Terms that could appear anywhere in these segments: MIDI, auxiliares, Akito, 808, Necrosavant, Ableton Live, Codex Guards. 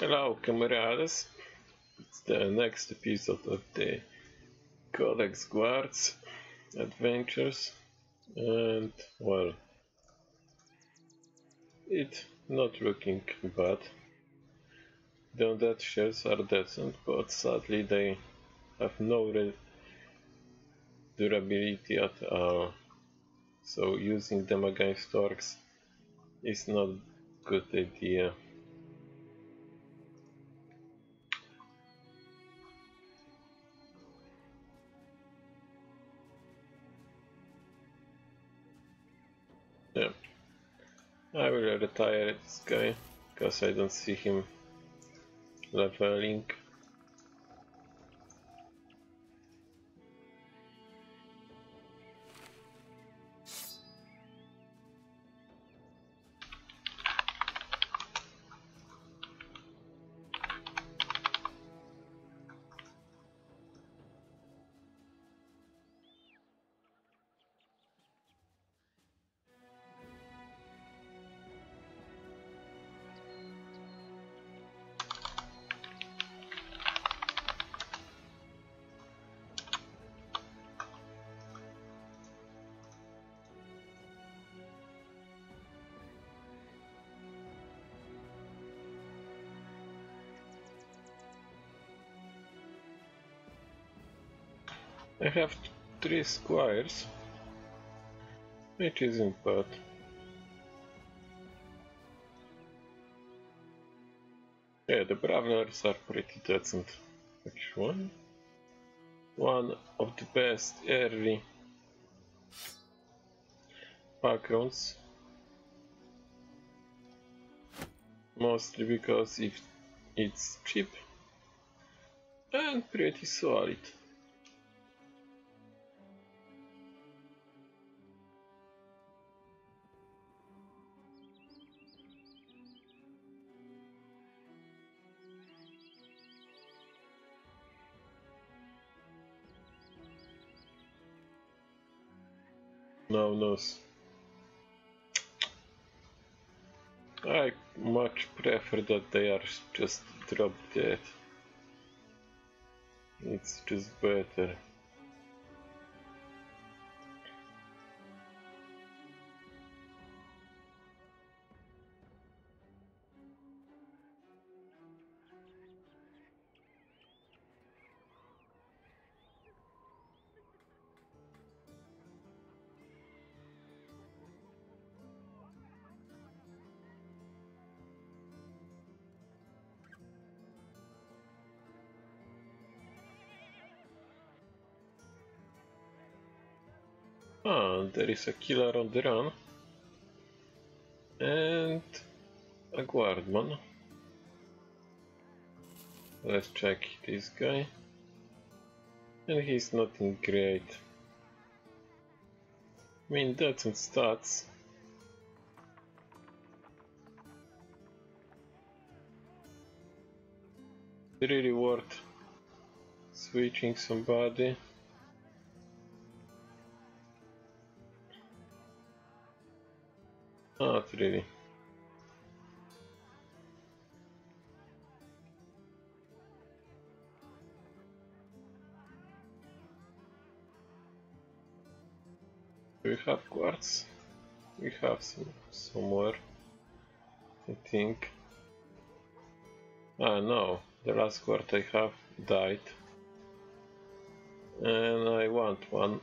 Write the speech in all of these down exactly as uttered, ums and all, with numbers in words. Hello, camarades. It's the next episode of the Codex Guards adventures, and well, it's not looking bad. The undead shells are decent, but sadly they have no real durability at all, so using them against orcs is not a good idea. Yeah, I will retire this guy, because I don't see him leveling. I have three squires, which isn't bad. Yeah, the brawlers are pretty decent. Which one? One of the best early backgrounds, mostly because if it's cheap and pretty solid. No, no. I much prefer that they are just drop dead. It's just better. Ah, there is a killer on the run and a guardman. Let's check this guy, and he's not in great. I mean, decent stats. Really worth switching somebody. Not really. Do we have quartz? We have some somewhere, I think. Ah no, the last quartz I have died, and I want one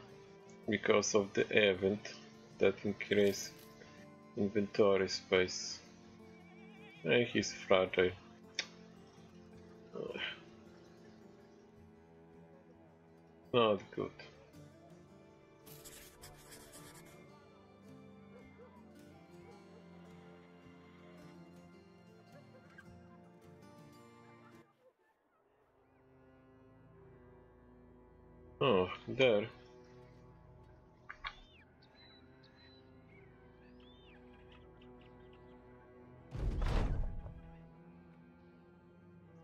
because of the event that increases inventory space, and he's fragile. Ugh. Not good. Oh, there.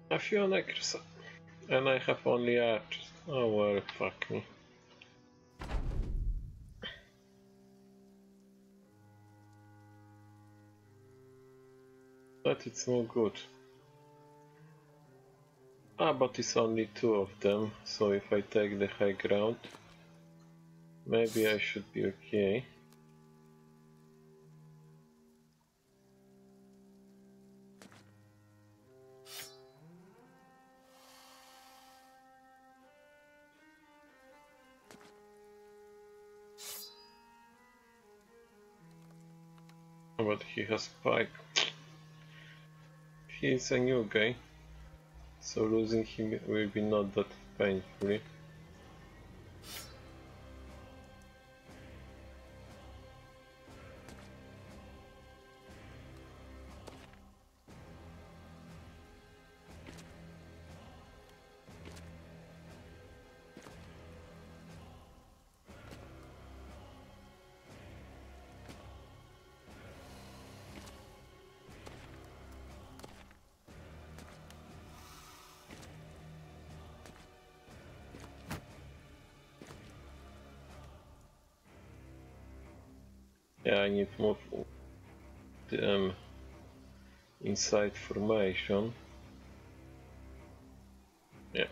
A few Necrosavant, and I have only archers. Oh well, fuck me. But it's no good. Ah, but it's only two of them, so if I take the high ground, maybe I should be okay. But he has pike. He is a new guy, so losing him will be not that painful. Yeah, I need more um, inside formation. Yeah.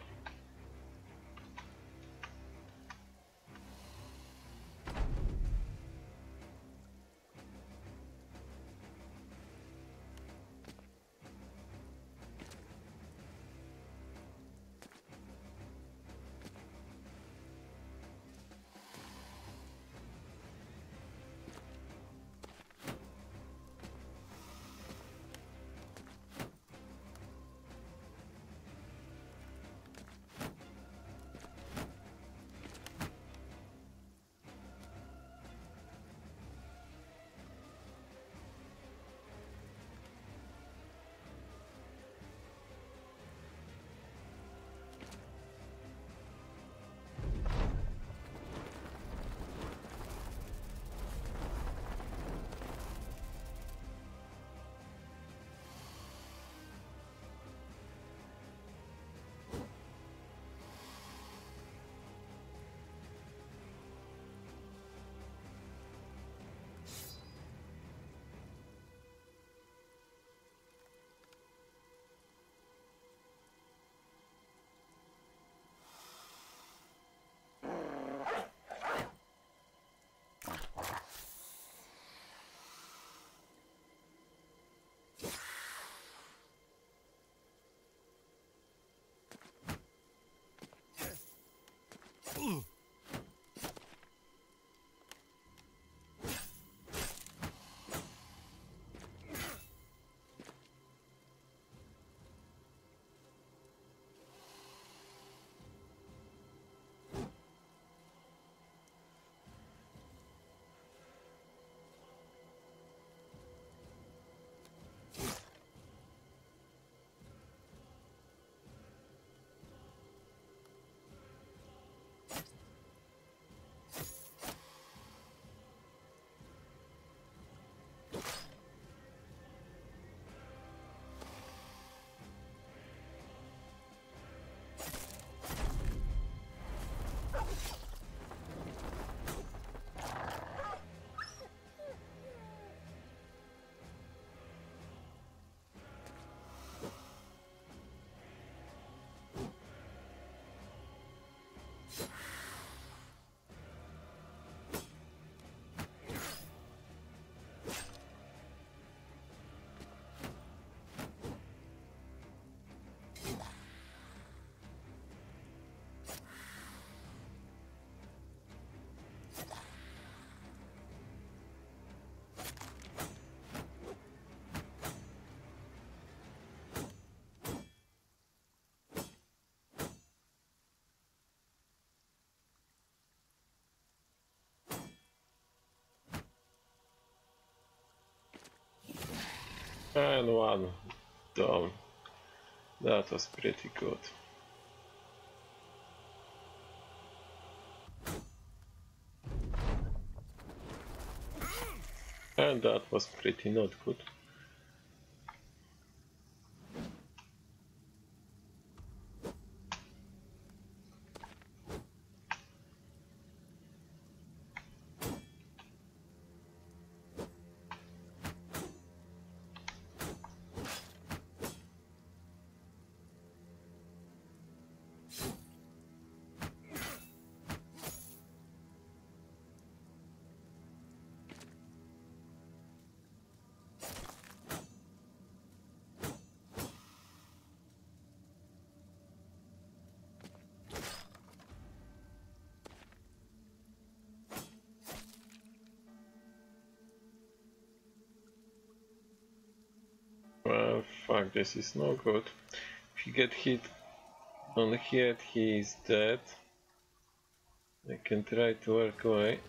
Ooh. And one down. That was pretty good. And that was pretty not good. Well, fuck, this is no good. If you get hit on the head, he is dead. I can try to work away.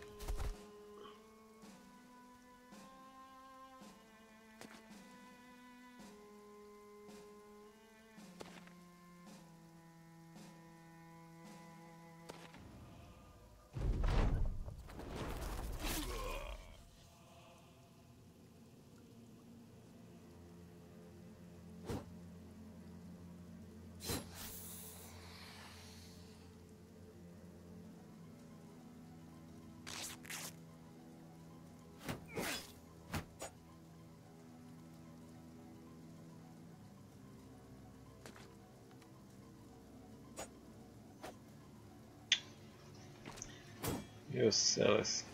Useless.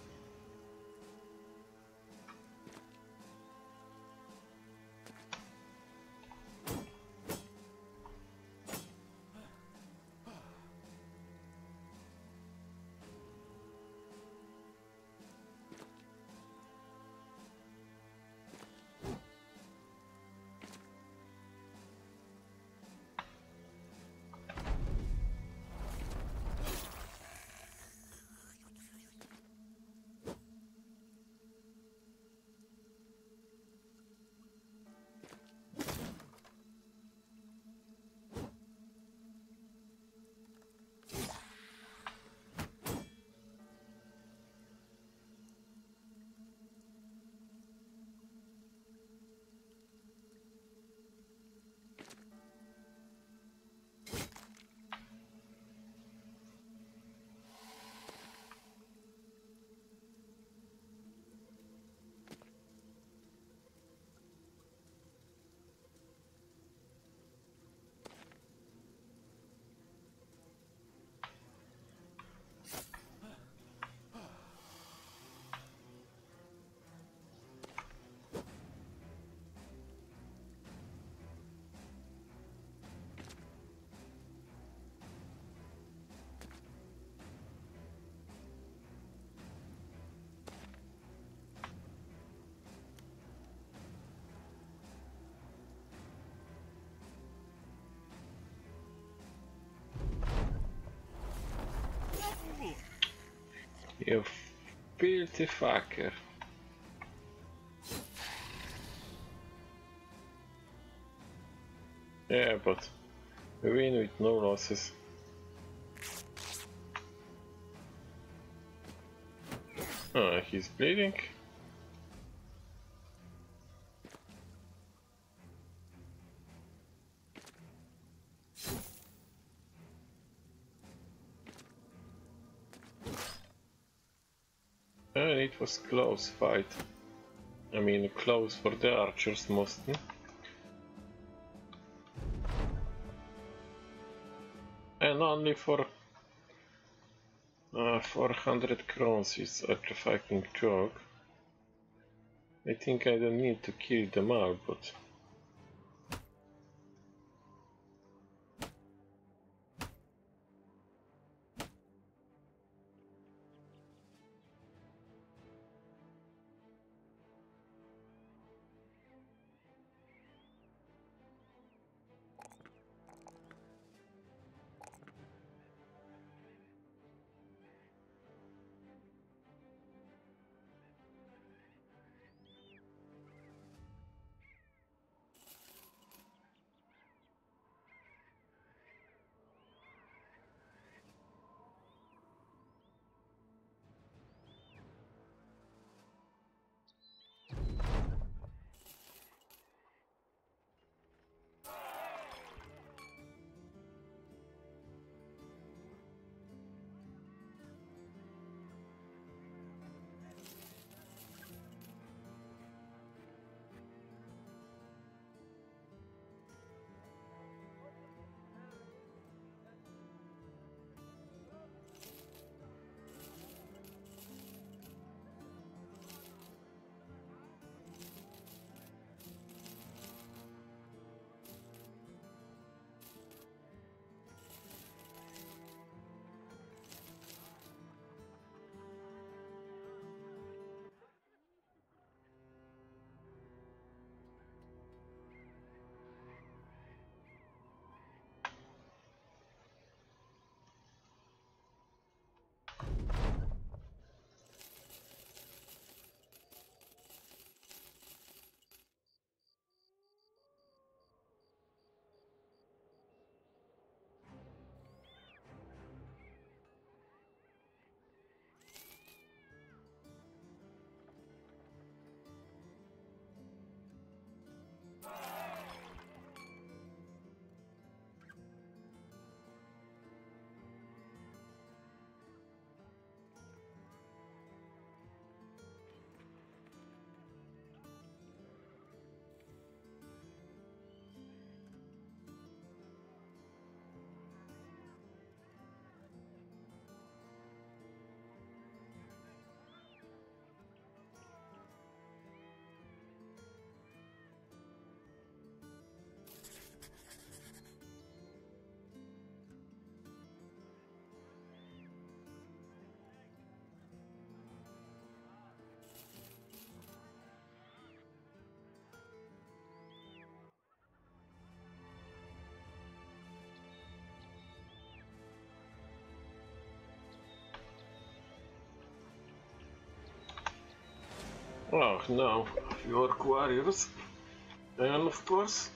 You filthy fucker. Yeah, but we win with no losses. Ah, he's bleeding. Was close fight. I mean, close for the archers mostly. And only for uh, four hundred crowns is such a fucking joke. I think I don't need to kill them all, but Oh, no, your warriors. And of course,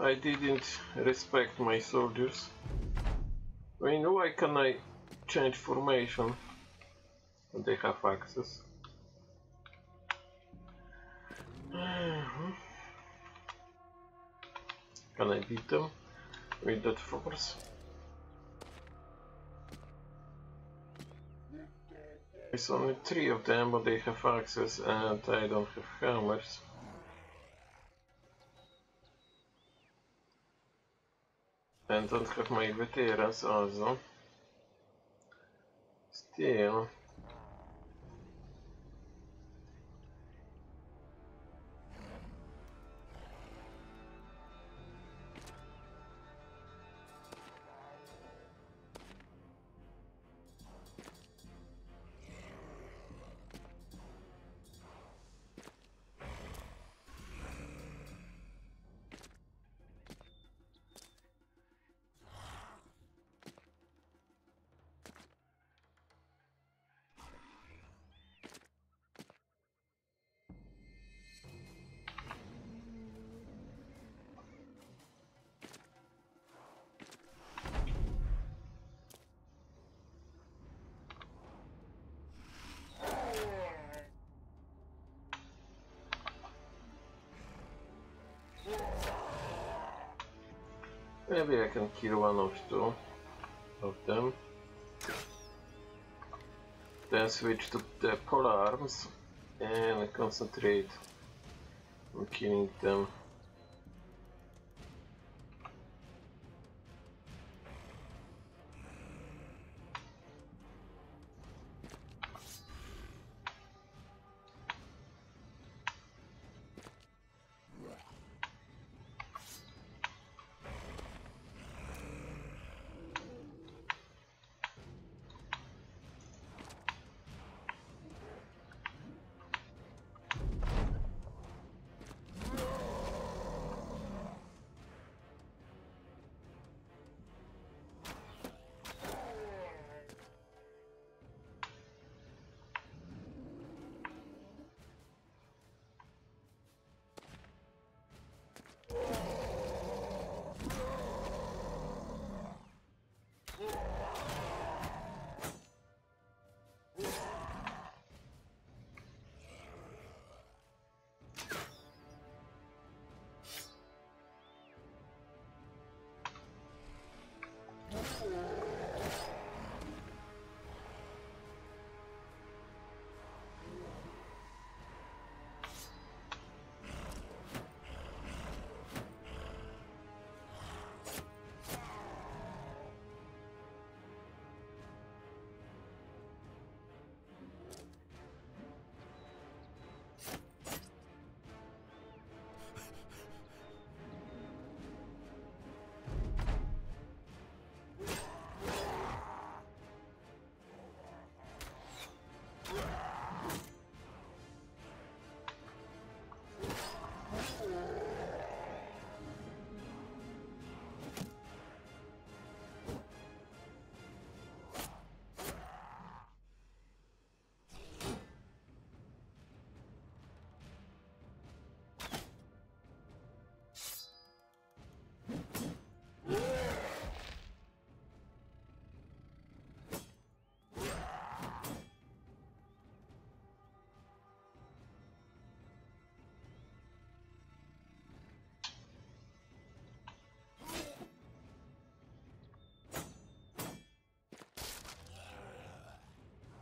I didn't respect my soldiers. I mean, why can I change formation? They have access. Mm-hmm. Can I beat them with that force? It's only three of them, but they have axes and I don't have hammers. And don't have my veterans also. Still. Maybe I can kill one of two of them. Then switch to the pole arms and concentrate on killing them.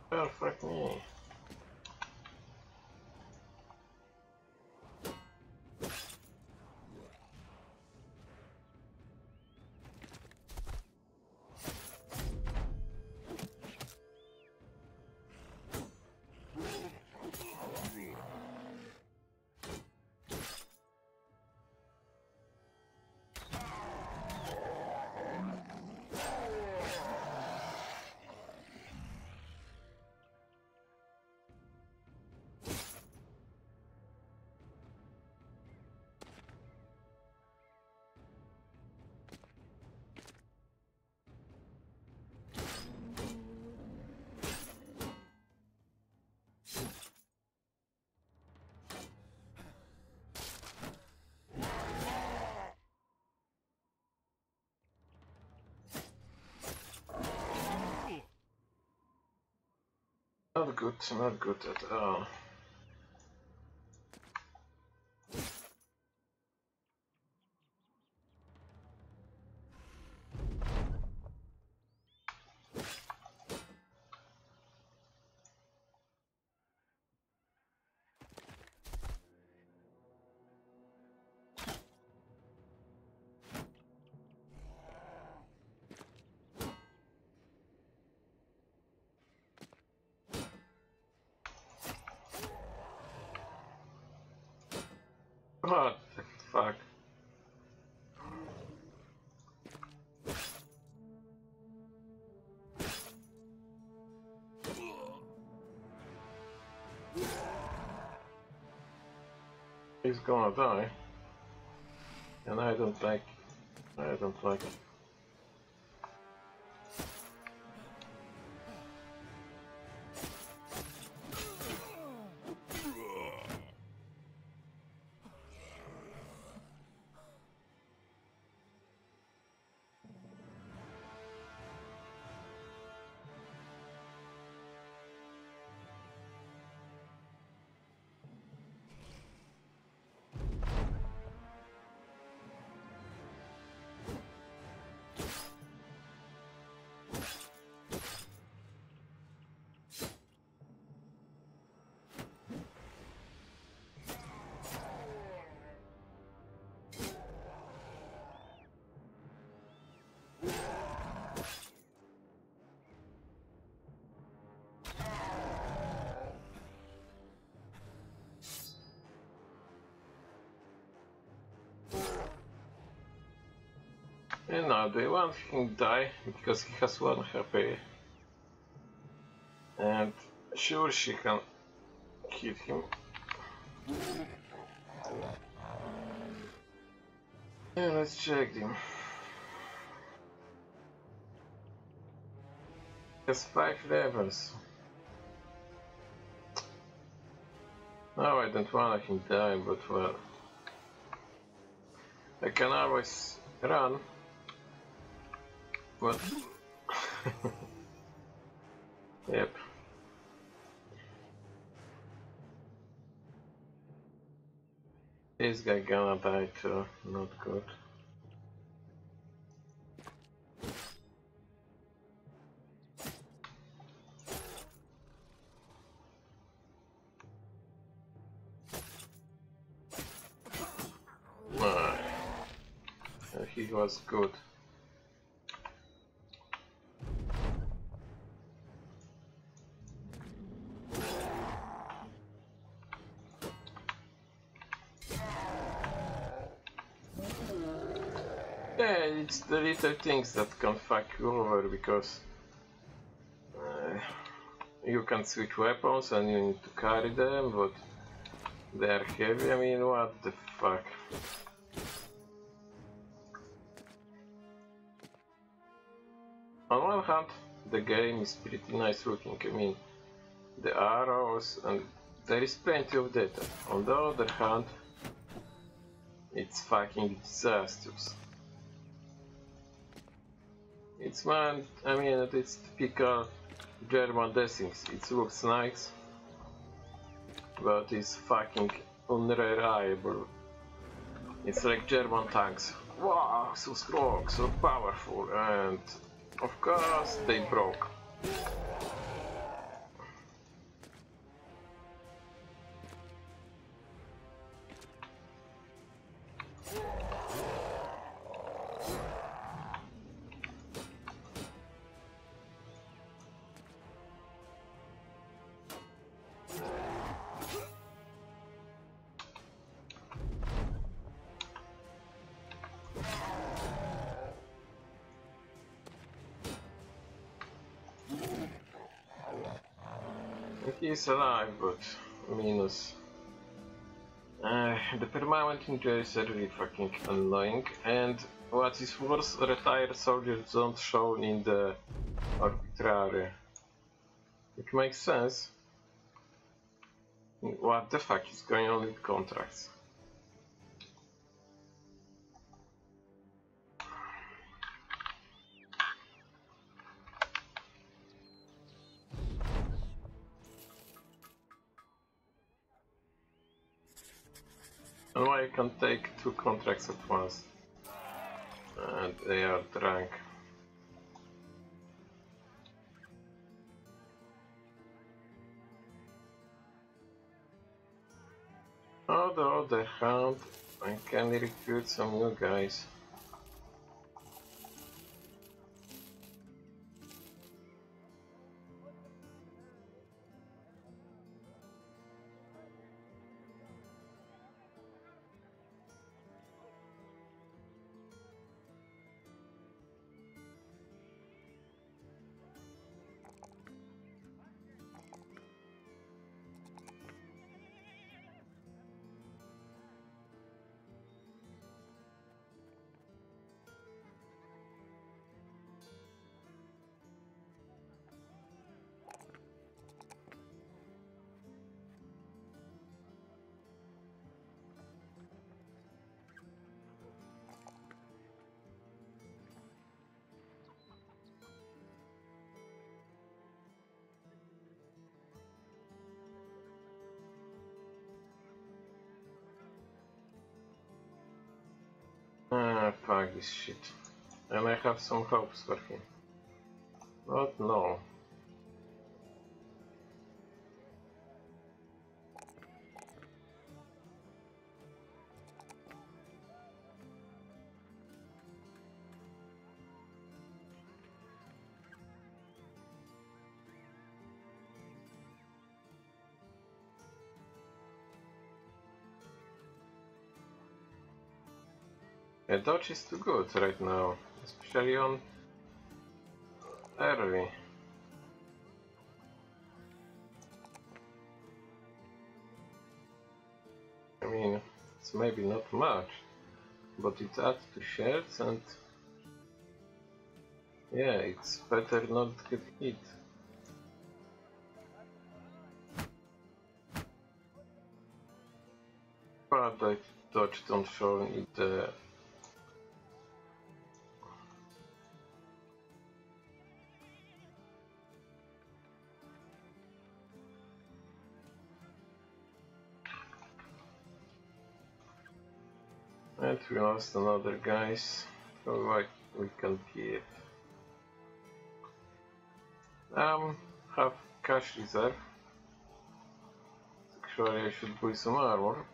Perfect. Oh. Not good, not good at all. What the fuck? He's gonna die, and I don't like. I don't like. And now they want him to die because he has one H P. And sure, she can hit him. And let's check him. He has five levels. Now I don't want him to die, but well. I can always run. What? Yep. This guy gonna die too, not good. Ah. He was good. It's the little things that can fuck you over because uh, you can switch weapons and you need to carry them, but they are heavy. I mean, what the fuck? On one hand, the game is pretty nice looking. I mean, the arrows and there is plenty of data. On the other hand, it's fucking disastrous. It's man, I mean, it's typical German dressings. It looks nice, but it's fucking unreliable. It's like German tanks. Wow, so strong, so powerful, and of course they broke. He's alive, but minus. Uh, the permanent injuries are really fucking annoying, and what is worse, retired soldiers don't show in the arbitrary. It makes sense. What the fuck is going on with contracts? Oh, I can take two contracts at once. And they are drunk. On the other hand, I can recruit some new guys. Fuck this shit. And I have some hopes for him. But no. The dodge is too good right now, especially on early. I mean, it's maybe not much, but it adds to shells and yeah, it's better not to get hit. But I dodged on shore in the and we lost another guys, so what we can keep. Um, have cash reserve. Actually I should buy some armor.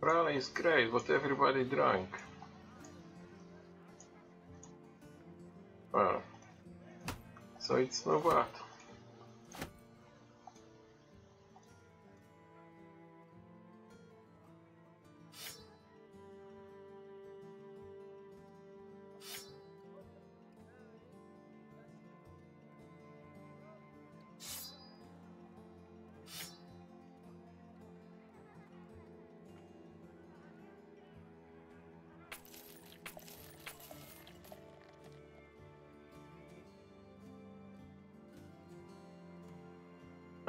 Rally is great, but everybody drank. Well, so it's no bad.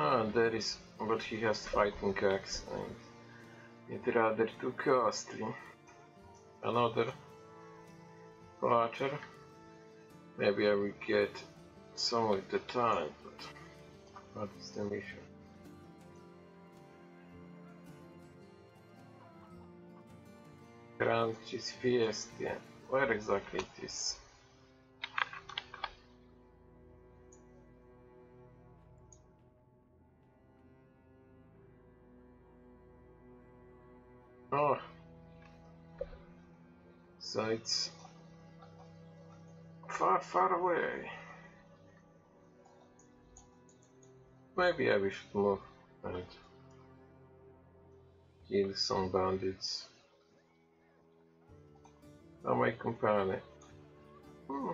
Ah, there is, but he has fighting axe and it's rather too costly. Another archer. Maybe I will get some of the time, but what is the mission? Grand Cheese Fiesta. Where exactly it is? Oh, so it's far, far away. Maybe I wish to move and kill some bandits. I might compound it. Hmm.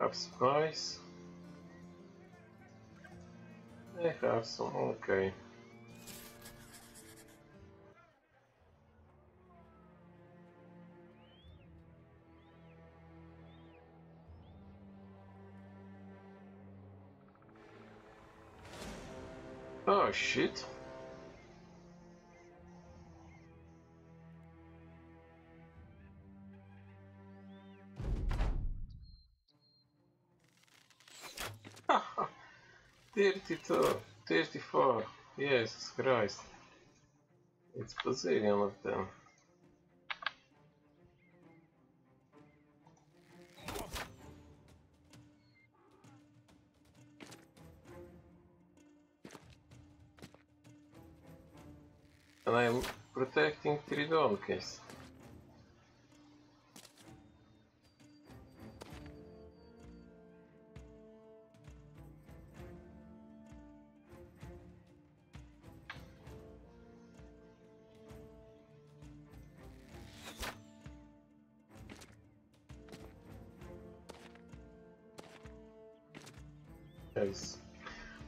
Have supplies. I have some, okay. Oh shit. thirty-two, thirty-four, yes, Christ, it's a bazillion of them. And I'm protecting three donkeys.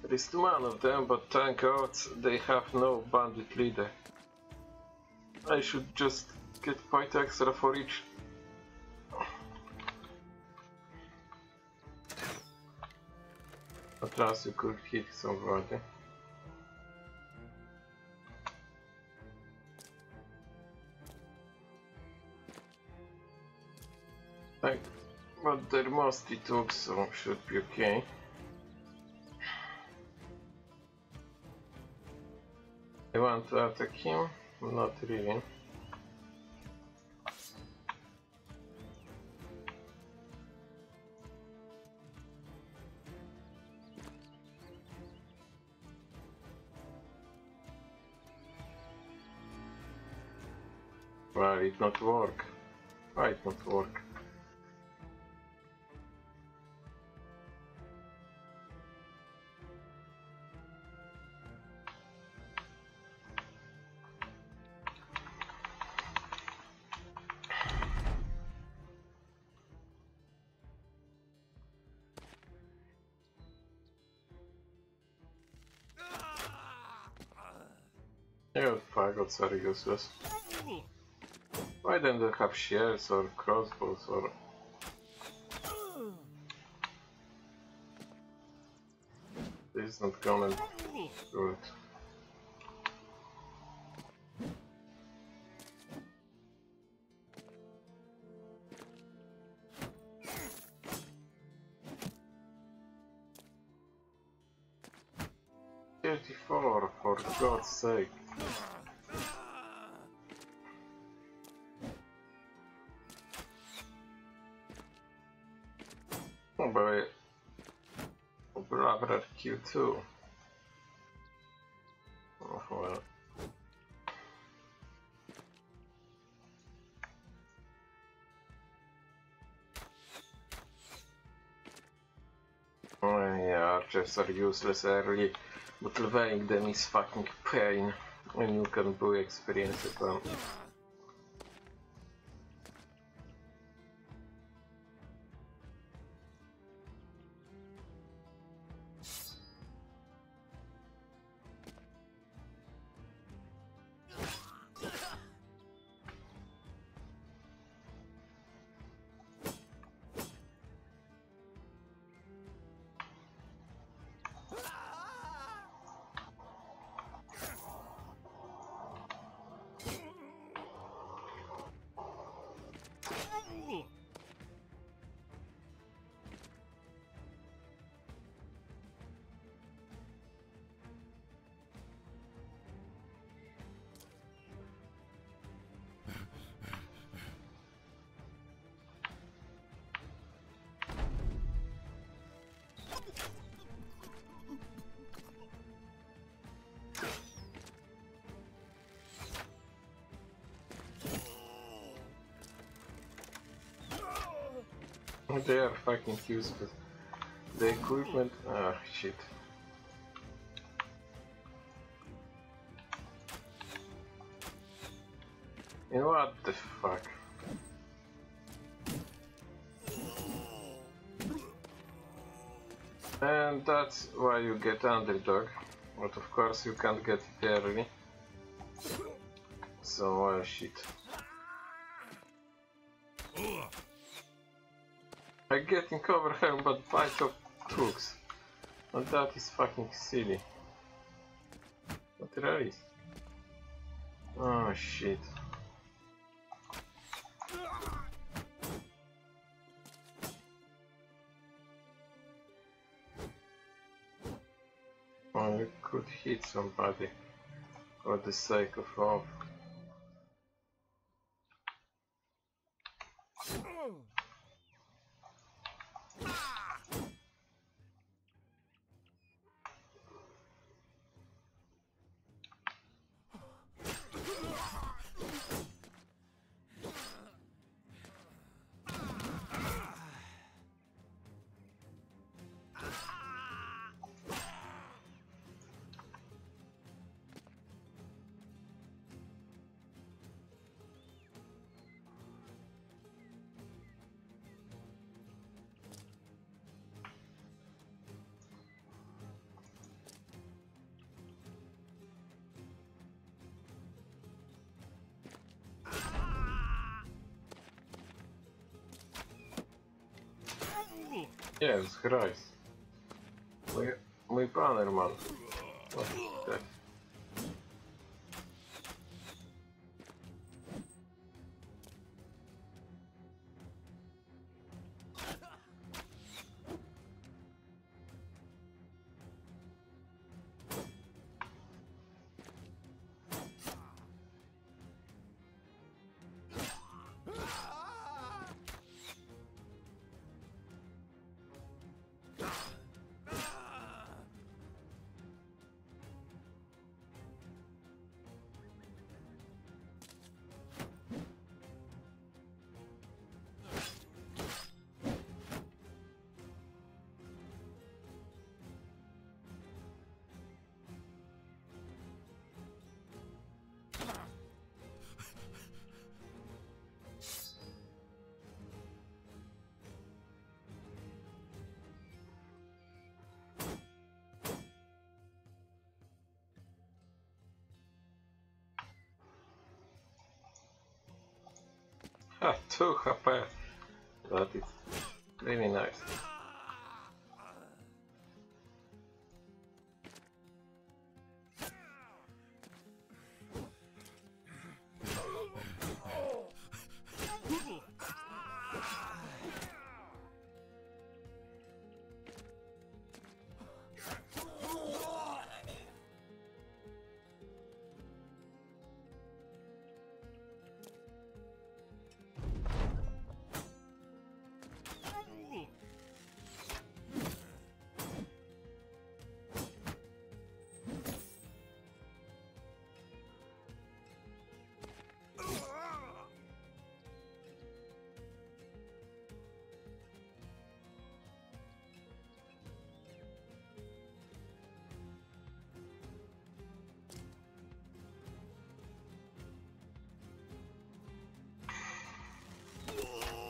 There's one of them, but thank God they have no bandit leader. I should just get quite extra for each. At last you could hit somebody. Like, but they're mostly took, so should be okay. I want to attack him? Not really. Well, it not work. Why it not work? Are useless. Why don't they have shells or crossbows or this is not gonna do it. thirty-four, for God's sake. Q two. Oh, well. Oh, yeah, archers are useless early, but leveling them is fucking pain, and you can do experience it on. They are fucking useless. The equipment. Ah, shit. And what the fuck? And that's why you get underdog, but of course you can't get it early. So oh shit. I'm getting over here but bite of trucks. And that is fucking silly. What there is? Oh shit. Oh, you could hit somebody for the sake of love. Yes, Christ. My, my banner, man. What is that? Ah, two H P. That is really nice.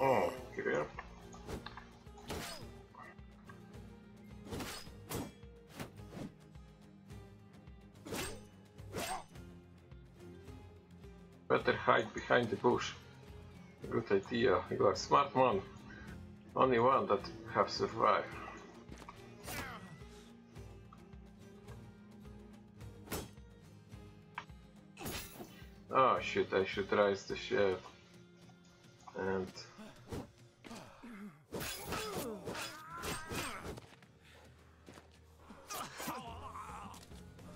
Oh, yeah. Better hide behind the bush. Good idea. You are a smart man. Only one that have survived. Oh shit! I should raise the ship and.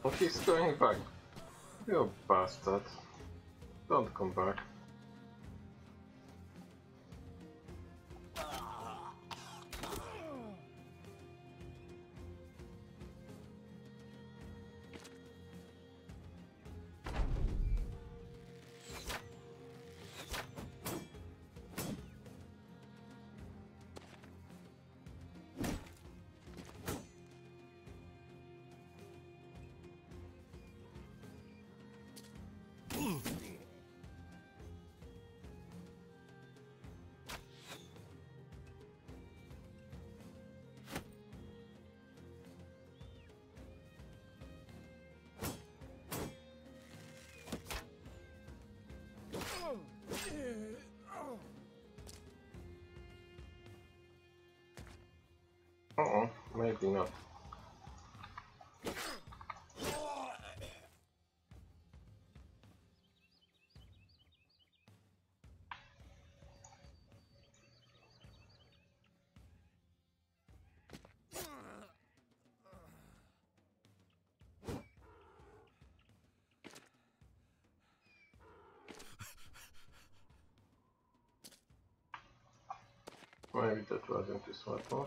Oh, he's going back. You bastard. Don't come back. Uh-oh, maybe not. Maybe that wasn't too smart, huh?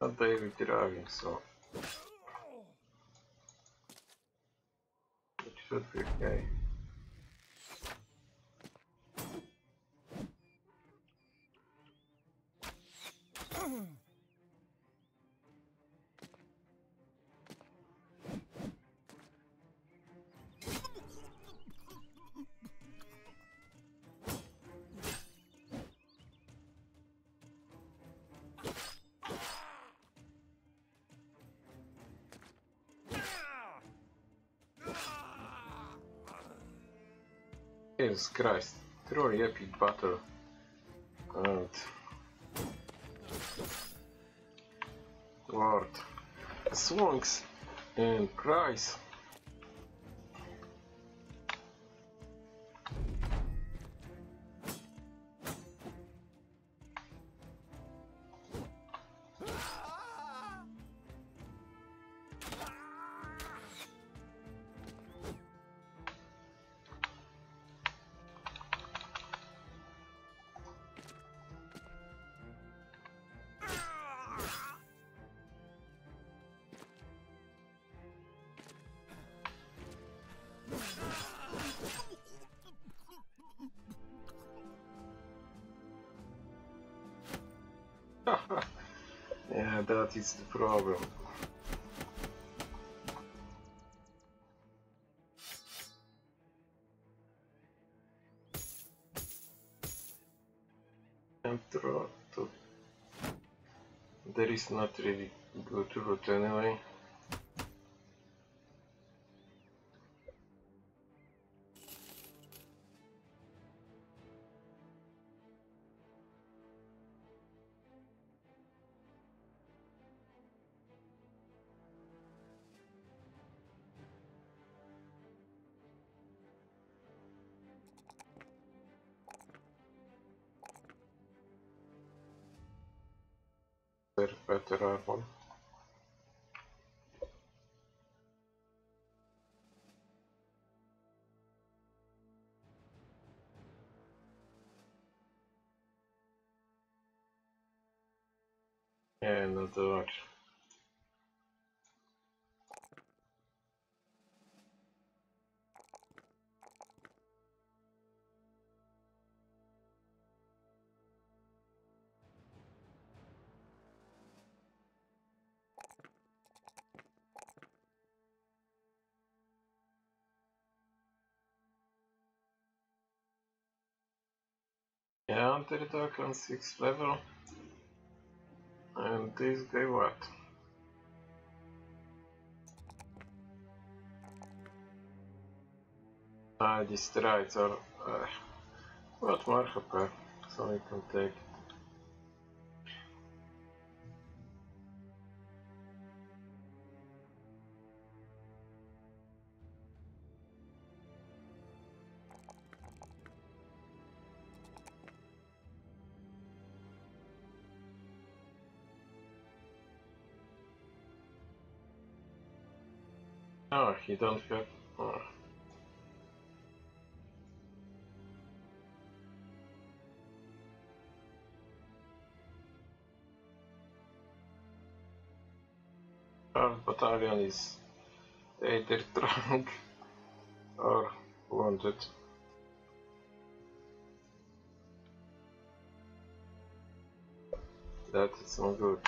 A baby driving, so it should be okay. Jesus Christ, truly epic battle. And Lord Swunks and Price. Yeah, that is the problem. I'm trying to... There is not really good route anyway. Better one. Yeah, not much. Yeah, until the dark on sixth level, and this guy what? Ah, these strides are uh, what more H P, so we can take it. Oh, he don't have... Oh. Our battalion is either drunk or wounded. That is not good.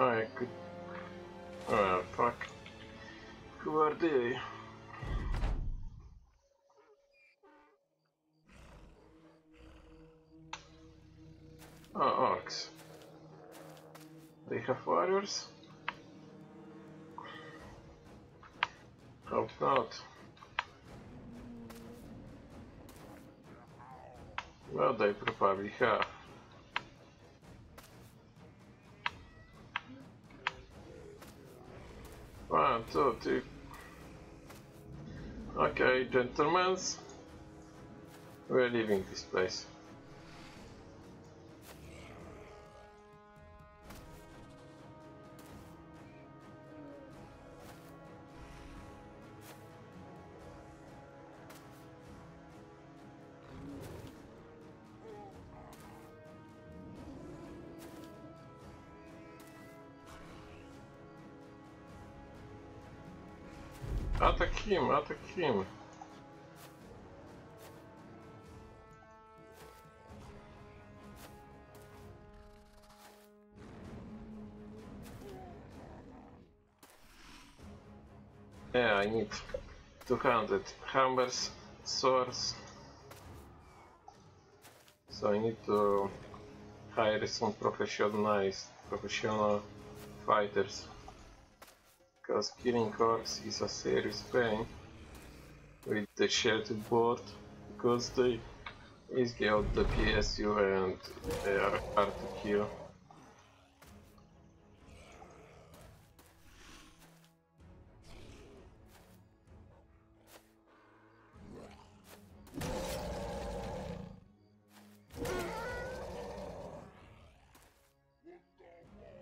I could... Oh, fuck. Who are they? Oh, orcs. They have warriors. Hope not. Well, they probably have. One, two, three. Okay, gentlemen, we're leaving this place. Attack him, attack him. Yeah, I need two hundred hammers, swords. So I need to hire some professionalized, professional fighters. Because killing orcs is a serious pain with the shelter board, because they easily out the P S U and they are hard to kill.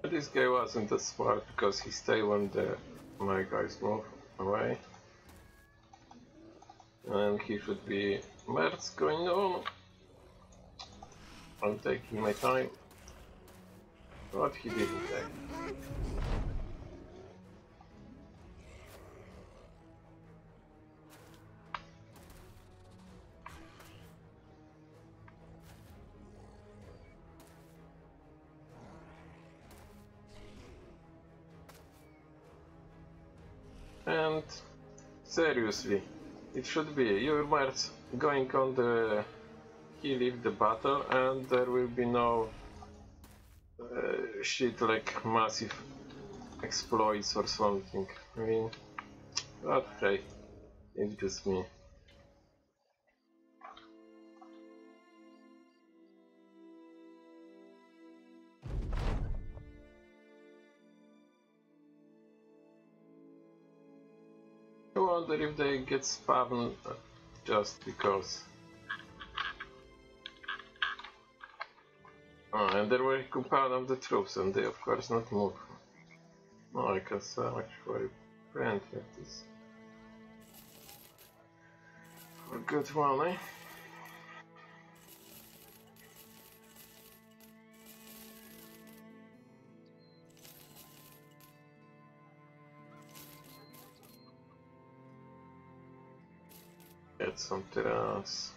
But this guy wasn't as smart because he stayed on the my guys move away, and he should be mercs going on. I'm taking my time, but he didn't take. And seriously, it should be your mercs going on the he leave the battle, and there will be no uh, shit like massive exploits or something. I mean, but hey, it's just me. I wonder if they get spawned just because. Oh, and there were a compound of the troops, and they of course not move. Oh, I can select for a brand like this. For good one, eh? Get something else.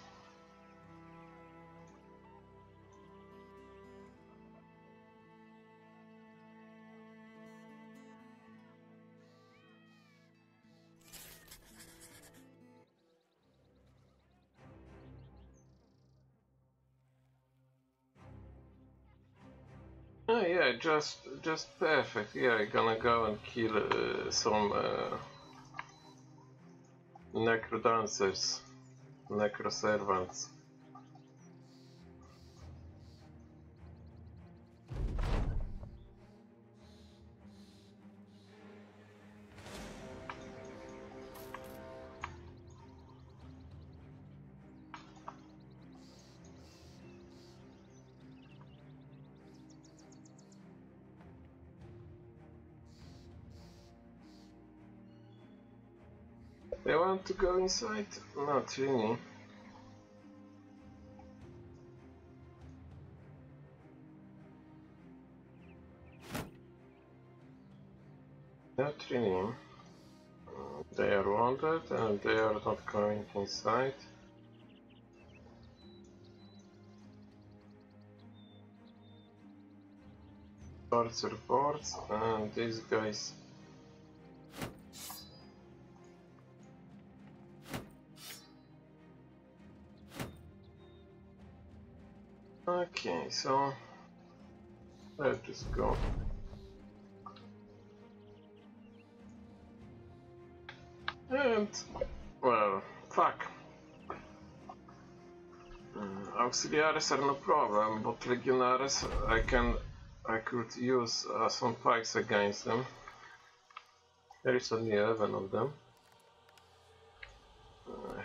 Oh yeah, just just perfect. Yeah, I'm gonna go and kill uh, some. Uh, Necrodancers, Necrosavants. I want to go inside? Not really. Not really. They are wanted and they are not going inside. Boards reports and these guys. Okay, so Let's just go. And, well, fuck. Mm, auxiliaries are no problem, but legionaries I can, I could use uh, some pikes against them. There is only eleven of them. Uh,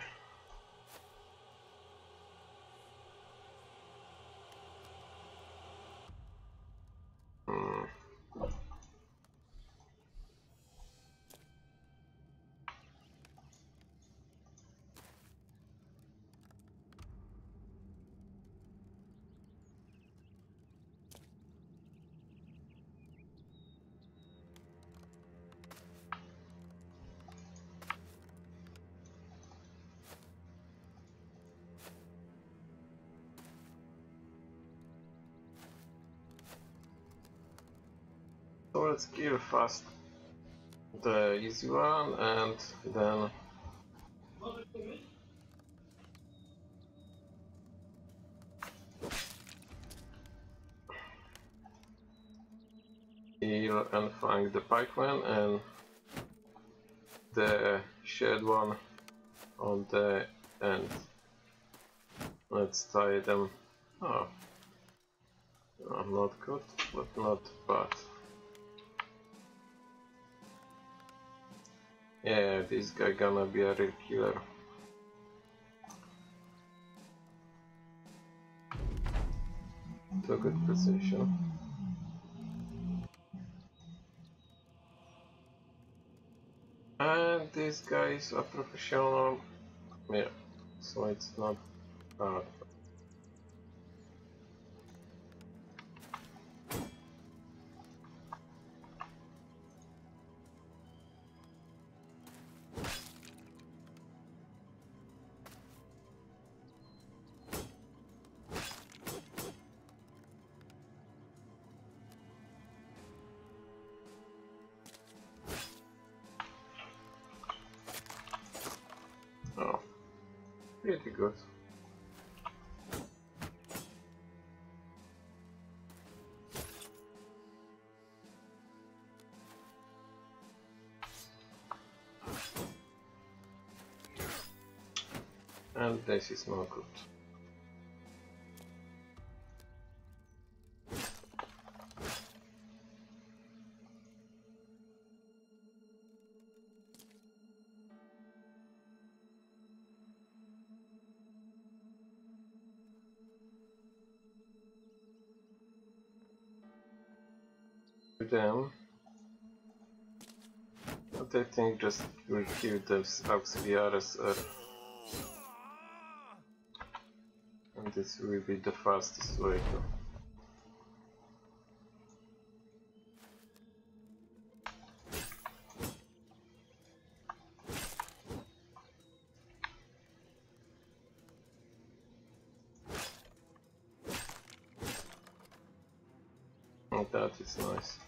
Let's kill first the easy one and then heal and flank the pikeman and the shared one on the end. Let's tie them. Oh, I'm not good, but not bad. Yeah, this guy gonna be a real killer. It's a good position. And this guy is a professional. Yeah, so it's not bad. Pretty good. And this is not good. Them, but I think just will kill those auxiliaries uh, and this will be the fastest way to. Oh, that is nice.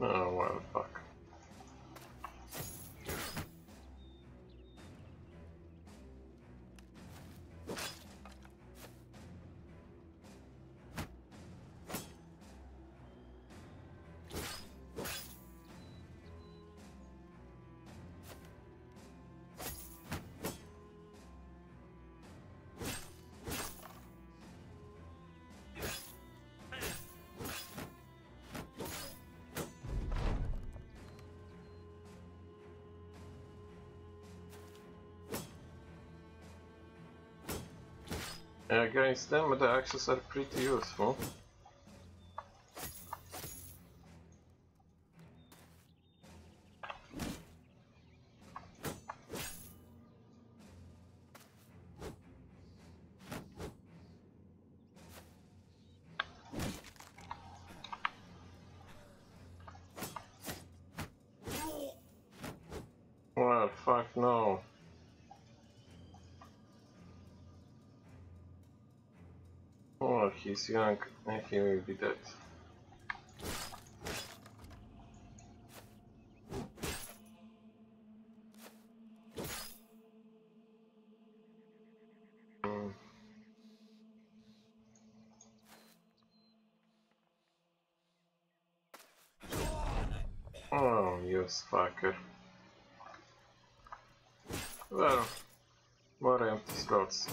Oh, well, fuck. Against them, the axes are pretty useful. Well, fuck no. He's young and he will be dead. motherfucker. Well, more empty slots.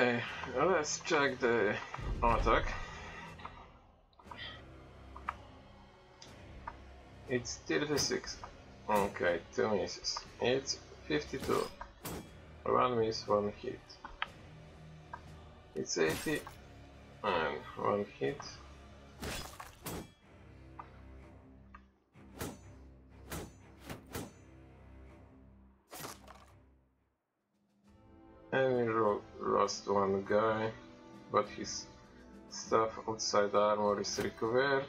Okay, let's check the attack. It's thirty-six. Okay, two misses. It's fifty-two. One miss, one hit. It's eighty and one hit. One guy, but his stuff outside armor is recovered.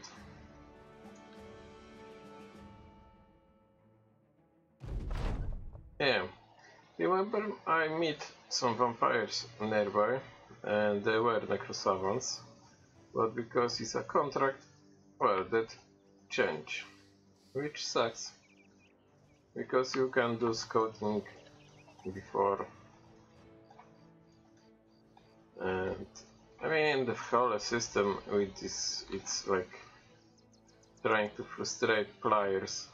Yeah, remember I met some vampires nearby and they were Necrosavants, but because it's a contract, well, that changed, which sucks, because you can do scouting before. And I mean, the whole system with this, it's like trying to frustrate players.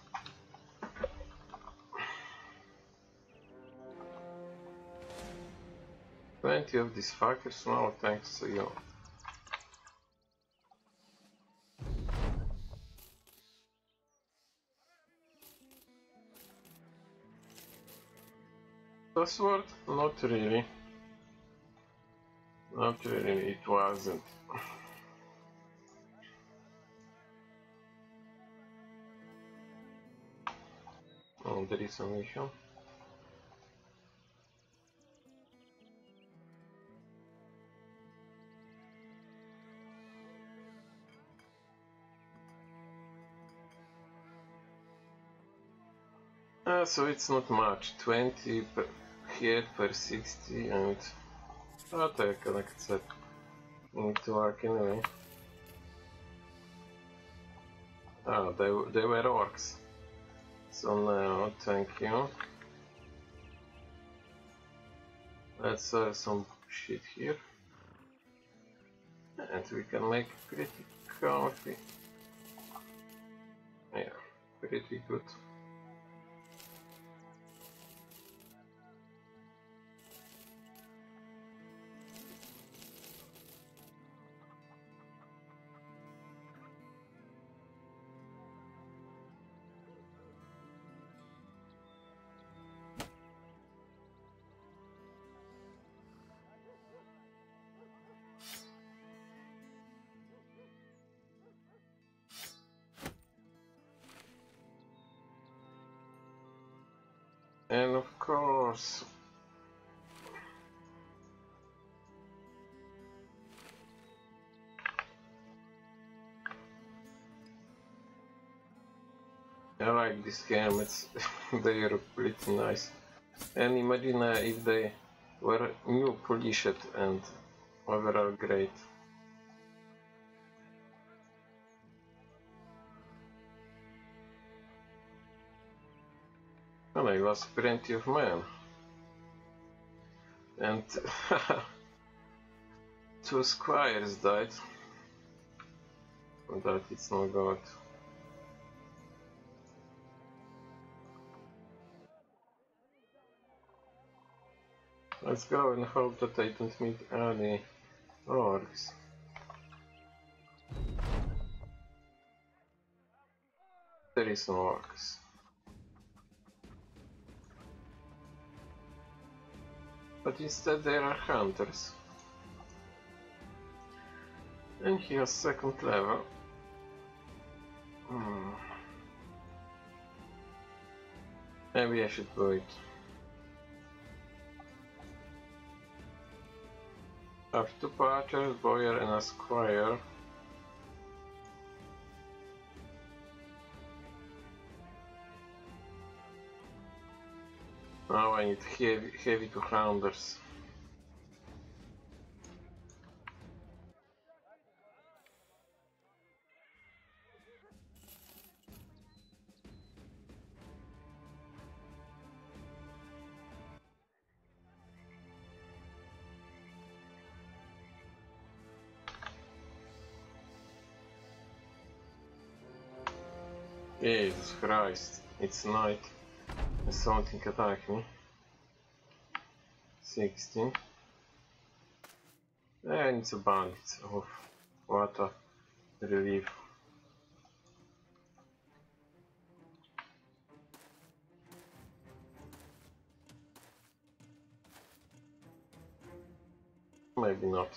Plenty of these fuckers now, thanks to you. Password? Not really. Not really, it wasn't. Oh, there is some issue. Ah, so it's not much. twenty per hit per sixty and... Oh, так, I accept. Need to work anyway. Oh, they, they were orcs. So now, thank you. Let's have uh, some shit here. And we can make pretty comfy. Yeah, pretty good. And of course, I like this game, it's they are pretty nice. And imagine if they were new polished and overall great. Well, I lost plenty of men, and two squires died, that it's not good. Let's go and hope that I don't meet any orcs. There is no orcs. But instead there are hunters. And here's second level. Hmm. Maybe I should wait. I have two Archers, Boyar and a Squire. Now I need heavy, heavy two-rounders. Jesus Christ, it's night. Something attacked me. sixteen. And it's a bandit. Oh, what a relief. Maybe not.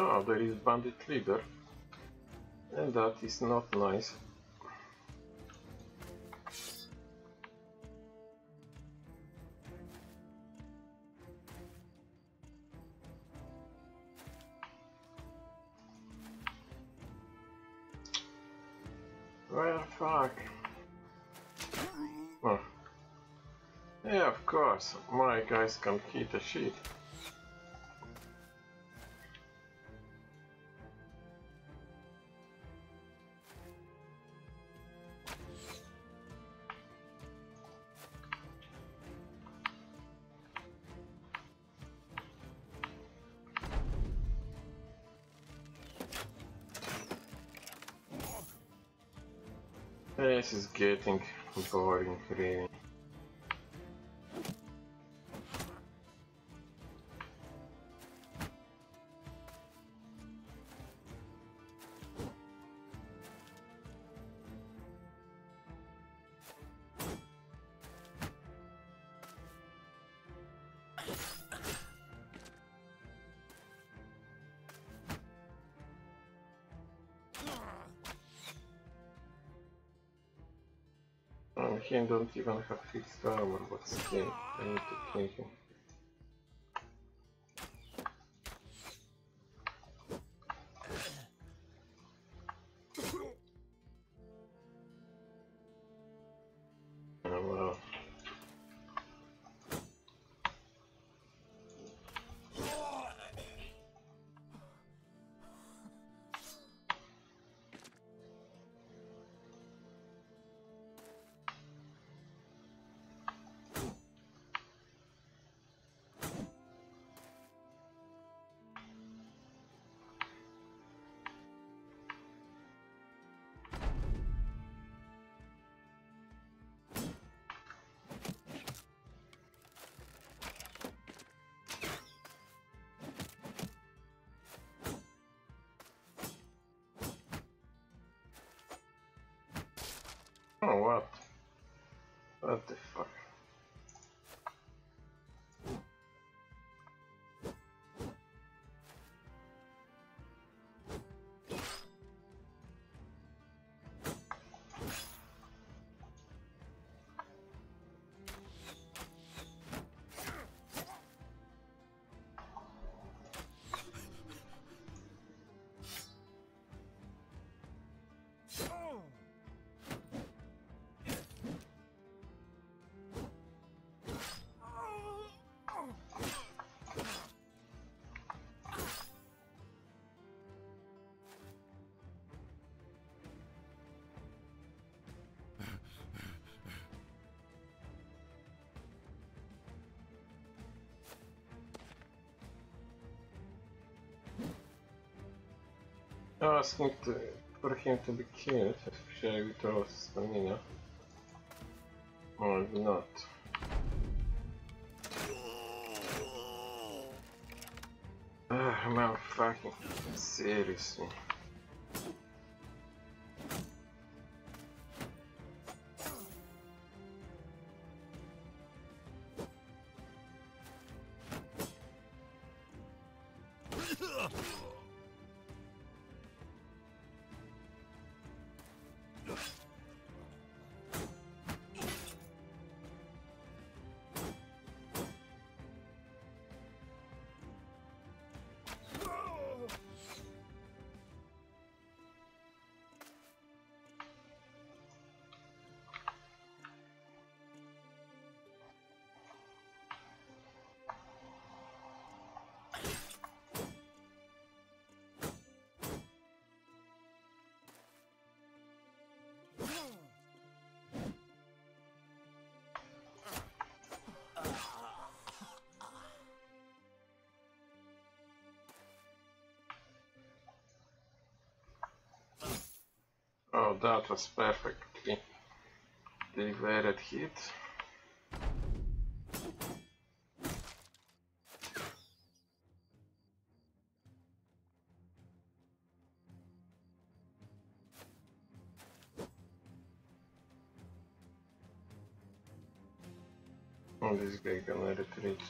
Oh, there is bandit leader, and that is not nice. Well, fuck. Oh. Yeah, of course, my guys can hit the shit. This is getting boring, really. I don't even have fixed armor, but still, I need to kill him. Oh, what? What the fuck? Asking to, for him to be killed, especially with all stamina, or not. Ugh, man, fucking seriously. Oh, that was perfectly delivered hit. Oh, this guy gonna retreat.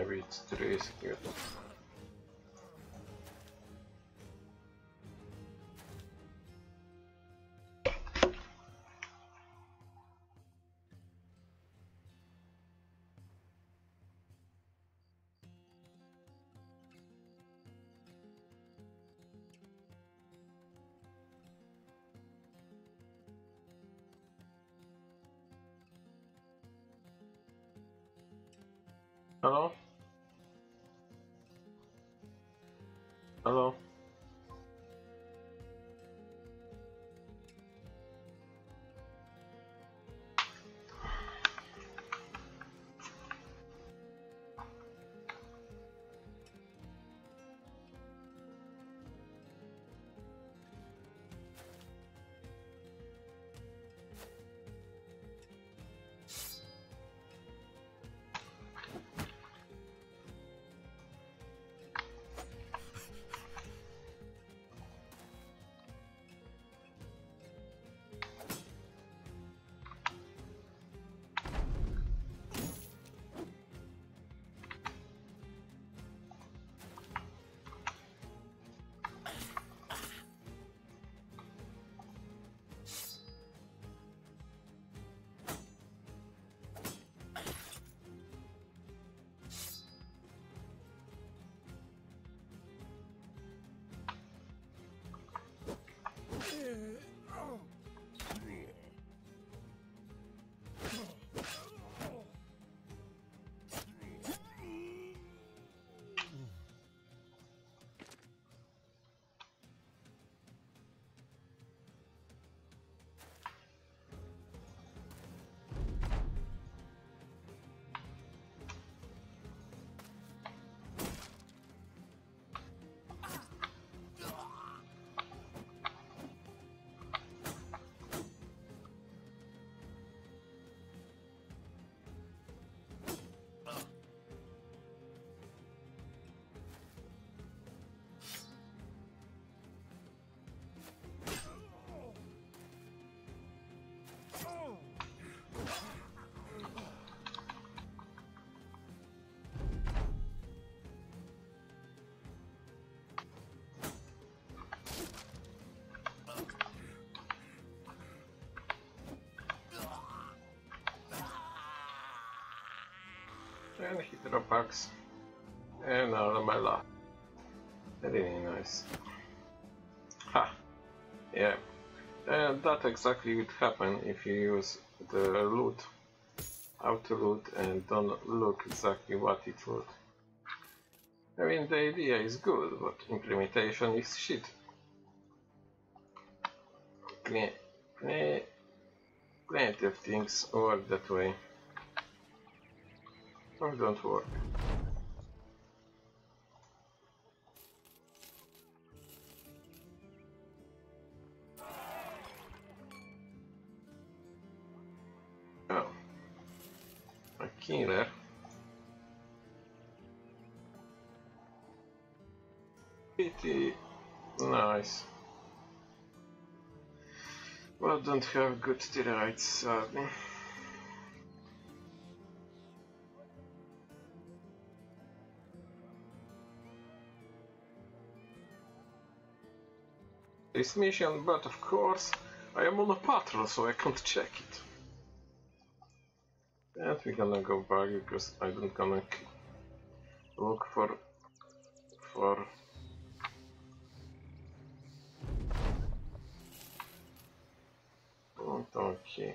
Maybe it's too risky. Hello? Hello? and hydro packs and armella. Really nice. Ha! Yeah, and that exactly would happen if you use the loot, how to loot, and don't look exactly what it would. I mean, the idea is good, but implementation is shit. Pl pl plenty of things work that way, or don't work. Oh, a killer. Pretty nice. Well, don't have good steroids, sadly. This mission, but of course, I am on a patrol, so I can't check it. And we're gonna go back because I don't gonna look for for. Okay.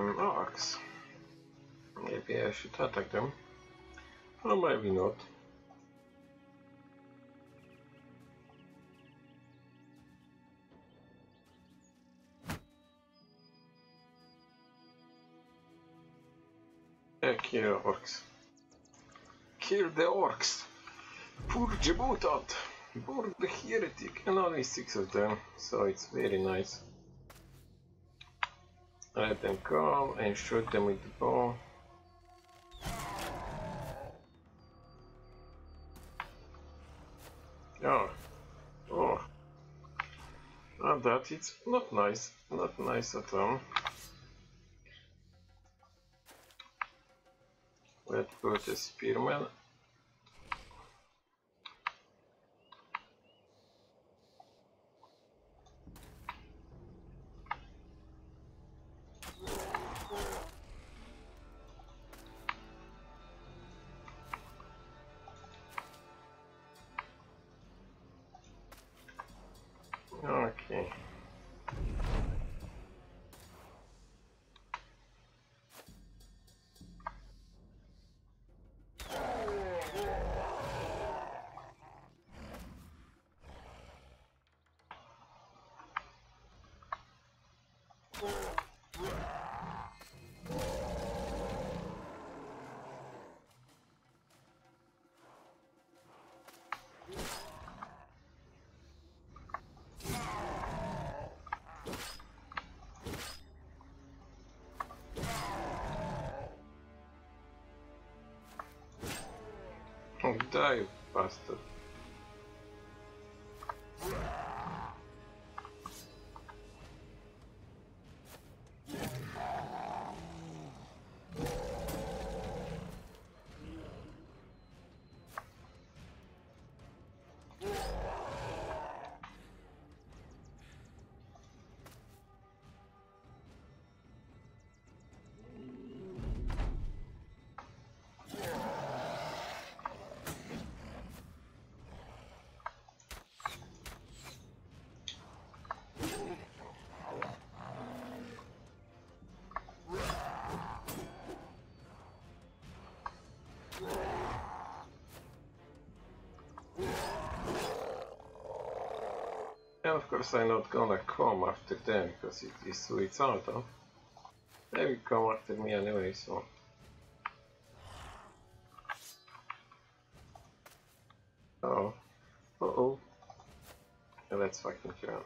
orcs. Maybe I should attack them. Or maybe not. Yeah, kill orcs. Kill the orcs! Purge mutant! Burn the heretic! And only six of them, so it's very nice. Let them come and shoot them with the ball. Oh, oh, and that it's not nice, not nice at all. Let's put a spearman. Okay. Die, bastard. And of course I'm not gonna come after them, because it is suicidal. Huh? They will come after me anyway, so... Uh-oh. Uh-oh. Yeah, let's fucking kill.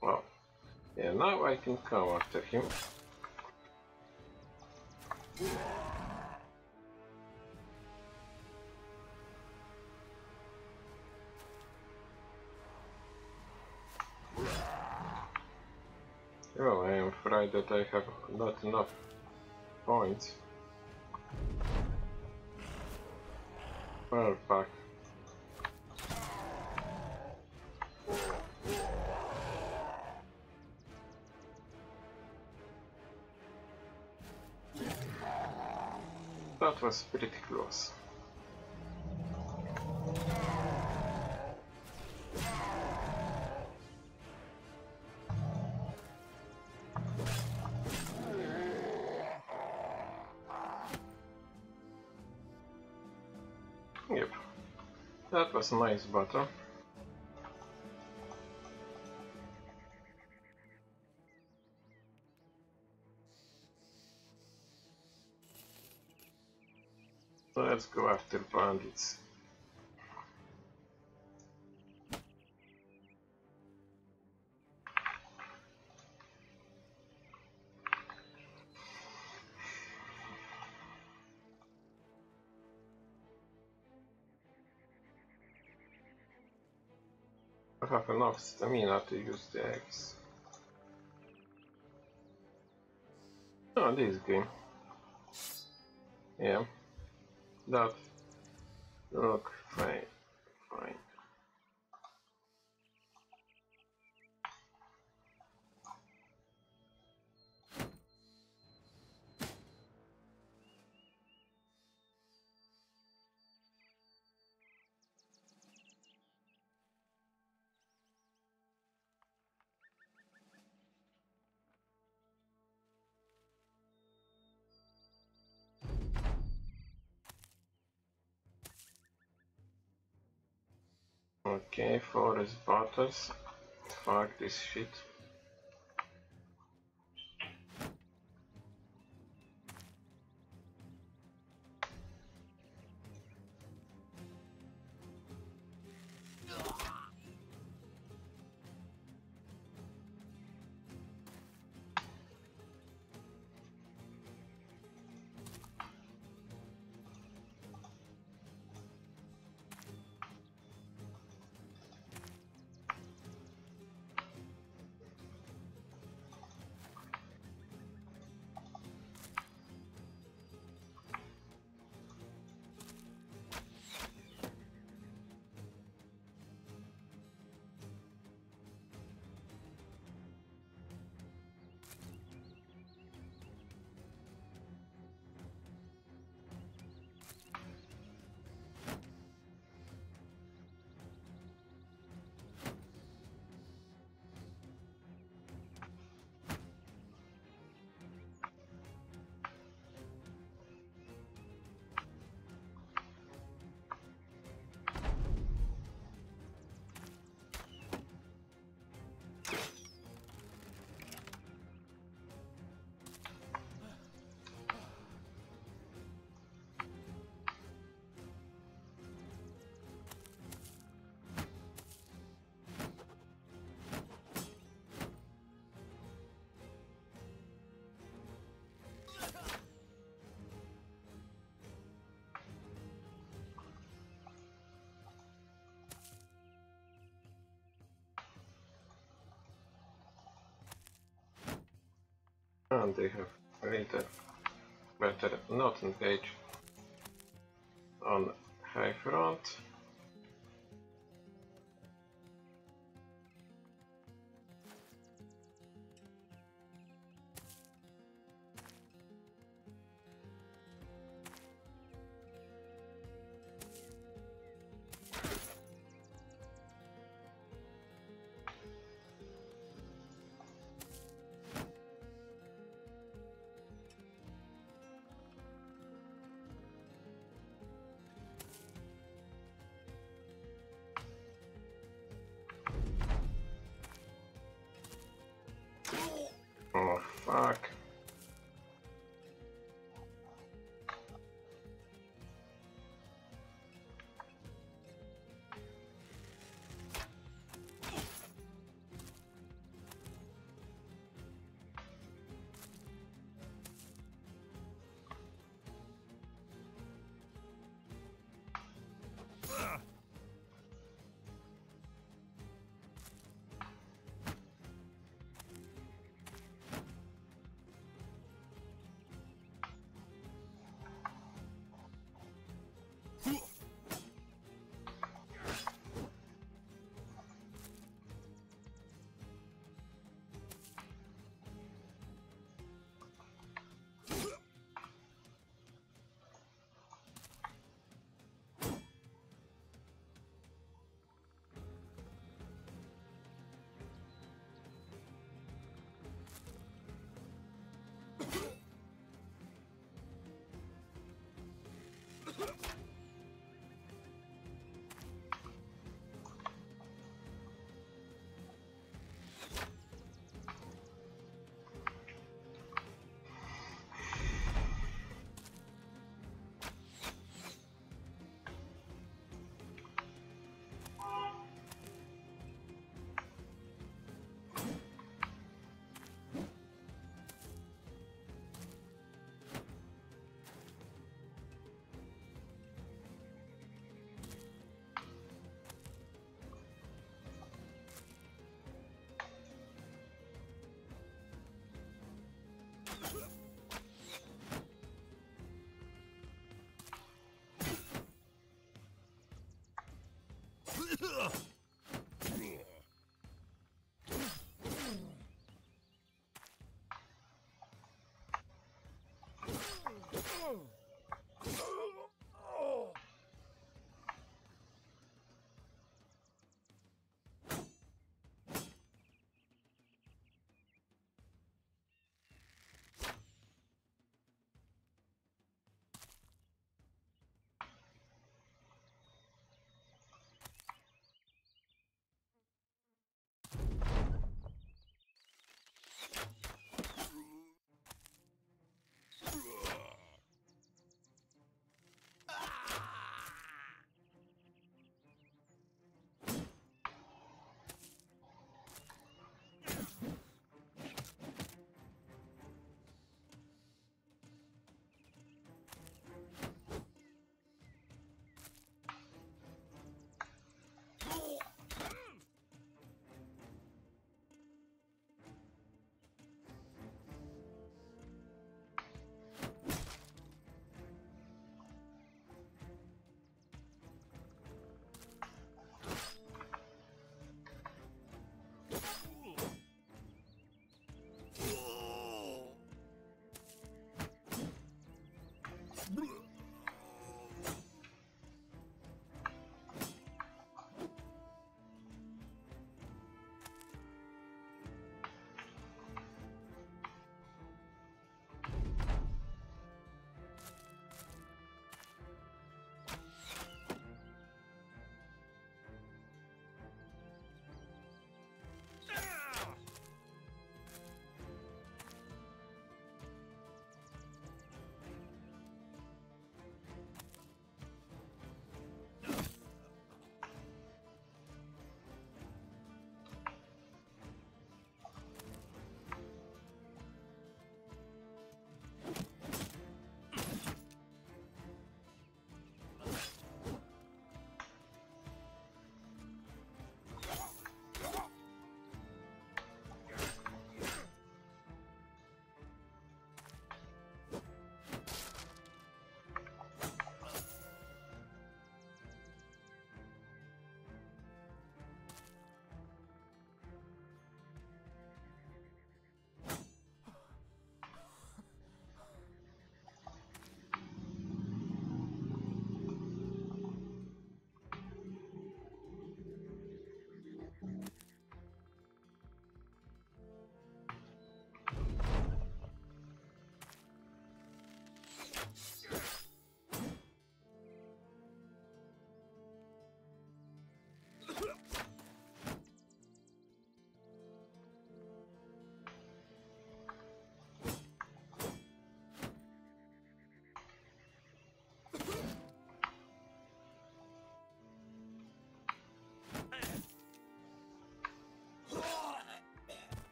Well. Yeah, now I can come after him. Well, I am afraid that I have not enough points per pack. That was pretty close. That was a nice battle. Let's go after bandits. I have enough stamina to use the axe. Oh, this game. Yeah. That look fine. Fine. Okay, forest battles. Fuck this shit. And they have later better not engage on high front.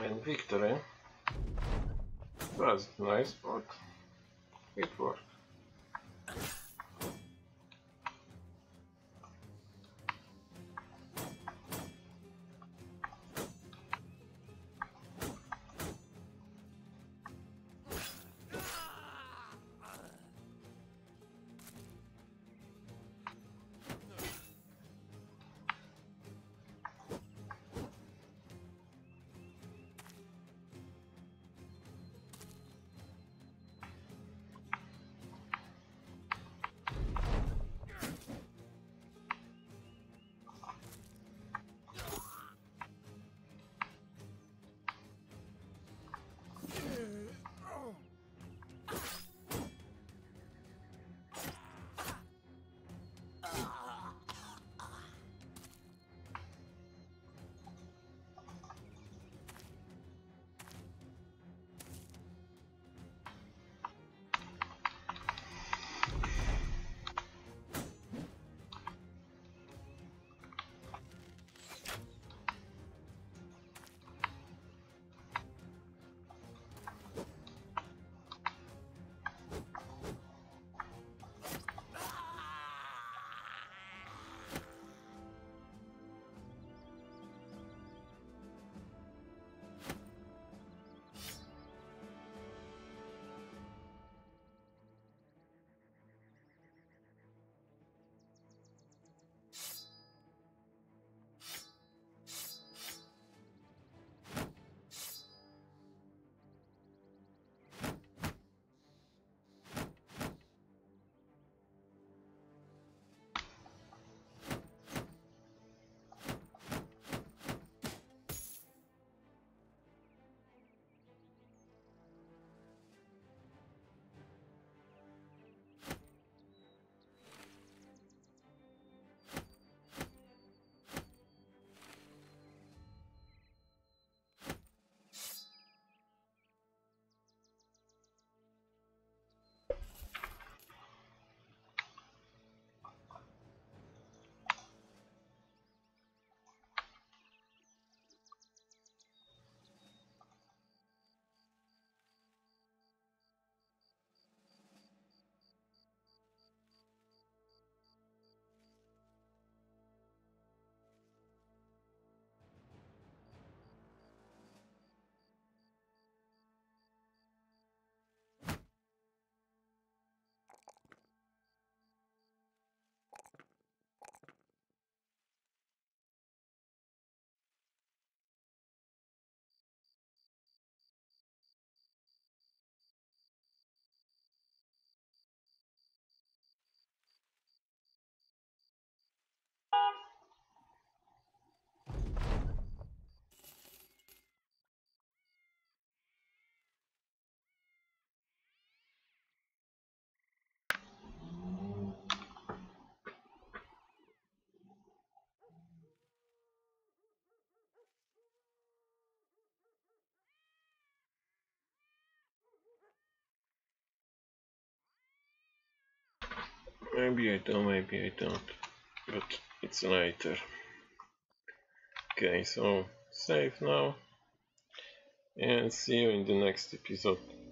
win victory. That's nice, but it worked. Maybe I do, maybe I don't, but it's later. Okay, so save now, and see you in the next episode.